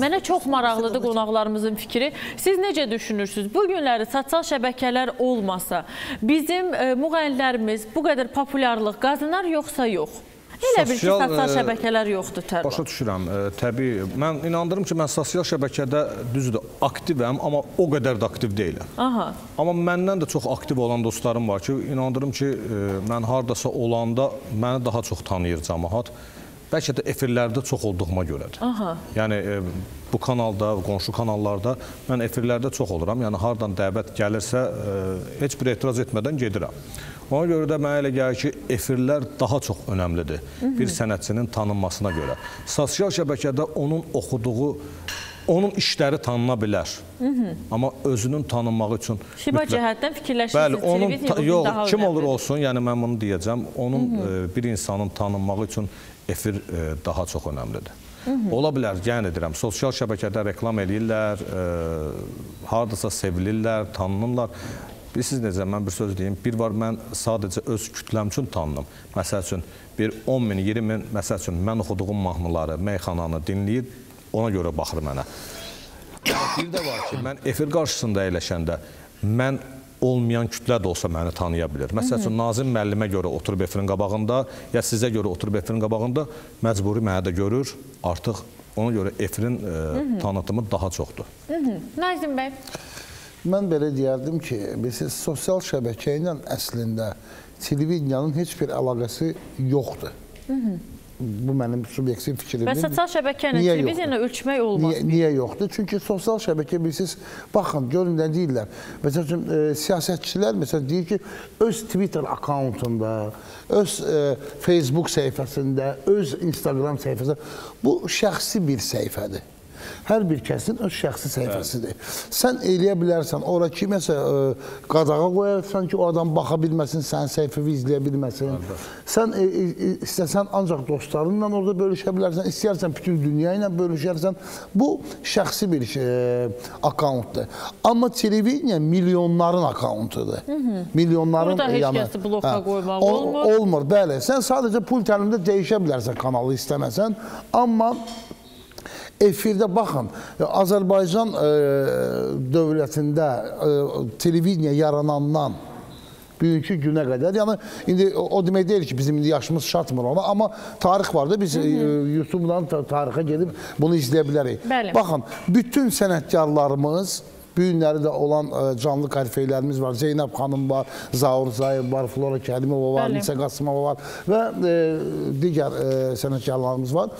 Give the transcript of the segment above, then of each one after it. Mənə çox maraqlıdır qonaqlarımızın fikri. Siz necə düşünürsünüz? Bu günləri sosial şəbəkələr olmasa, bizim müğənnilərimiz bu qədər populyarlıq qazanar yoxsa yox? Elə bil ki, sosial şəbəkələr yoxdur tərbiyə. Başa düşürəm, təbii. Mən inandırım ki, mən sosial şəbəkədə düzdür, aktivəm, amma o qədər də aktiv deyiləm. Amma məndən də çox aktiv olan dostlarım var ki, inandırım ki, mən haradasa olanda məni daha çox tanıyır cəmaat. Bəlkə də efirlərdə çox olduğuma görədir. Yəni, bu kanalda, qonşu kanallarda mən efirlərdə çox oluram. Yəni, haradan dəvət gəlirsə, heç bir etiraz etmədən gedirəm. Ona görə də mənə elə gəlir ki, efirlər daha çox önəmlidir bir sənətçinin tanınmasına görə. Sosial şəbəkədə onun oxuduğu, onun işləri tanına bilər. Amma özünün tanınmağı üçün... Şiba cəhətdən fikirləşirsiniz, televiziya bugün daha önəmlidir. Kim olur olsun, yəni mən bunu deyəcəm, onun bir insanın tanınmağı üçün efir daha çox önəmlidir. Ola bilər, yəni edirəm, sosial şəbəkədə reklam edirlər, haradasa sevilirlər, tanınırlar. Bilirsiniz necə, mən bir söz deyim, bir var mən sadəcə öz kütləm üçün tanınım. Məsəl üçün, bir 10 min, 20 min, məsəl üçün, mən oxuduğum mahnıları, meyxananı dinləyir, ona görə baxır mənə. Bir də var ki, mən efir qarşısında eləşəndə, mən olmayan kütlə də olsa məni tanıya bilir. Məsəl üçün, Nazim müəllimə görə oturub efirin qabağında, ya sizə görə oturub efirin qabağında, məcburi mənə də görür, artıq ona görə efirin tanıtımı daha çoxdur. Nazim bəy? Mən belə deyərdim ki, bilirsiniz, sosial şəbəkə ilə əslində televiziyanın heç bir əlaqəsi yoxdur. Bu mənim subyektiv fikrimdir. Və sosial şəbəkə ilə televiziyanı ölçmək olmaz. Niyə yoxdur? Çünki sosial şəbəkə, bilirsiniz, baxın, görün nə deyirlər. Məsəl üçün, siyasətçilər deyir ki, öz Twitter akauntunda, öz Facebook səhifəsində, öz Instagram səhifəsində. Bu, şəxsi bir səhifədir. Hər bir kəsin öz şəxsi səhifəsidir. Sən eləyə bilərsən, ora kiməsə qadağa qoyarsan ki, o adam baxa bilməsin, sən səhifəvi izləyə bilməsin. Sən istəsən ancaq dostlarınla orada bölüşə bilərsən, istəyərsən bütün dünya ilə bölüşərsən. Bu, şəxsi bir akauntdur. Amma televiziya milyonların akauntudur. Burada heç kəsi bloka qoymaq olmur. Olmur, bəli. Sən sadəcə pul təlimdə dəyişə bilərsən kanalı istəməsən, amma efirdə baxın, Azərbaycan dövlətində televiziya yaranandan bugünkü günə qədər, yəni, indi o demək deyil ki, bizim yaşımız çatmır ona, amma tarix var da, biz YouTube-dan tarixə gedib bunu izləyə bilərik. Baxın, bütün sənətkarlarımız, bugünləri də olan canlı karifeylərimiz var, Zeynəb xanım var, Zaur Zayev var, Flora Kərimova var, Nisə Qasımova var və digər sənətkarlarımız var.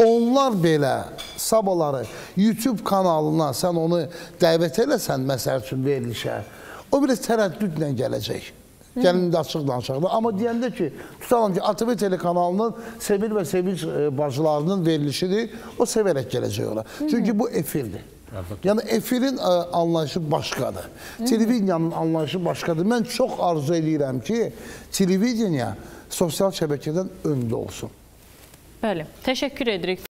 Onlar belə sabahları YouTube kanalına sən onu dəvət eləsən, məsəl üçün verilişə, o bilə tərəddüdlə gələcək. Gəlində açıq danışaqda. Amma deyəndə ki, tutalım ki, ATV telekanalının Sevil və Sevinç bacılarının verilişidir, o sevərək gələcək ona. Çünki bu efirdir. Yəni, efirin anlayışı başqadır. Televiziyanın anlayışı başqadır. Mən çox arzu edirəm ki, televiziya sosial şəbəkədən öndə olsun. Bəli, təşəkkür edirik.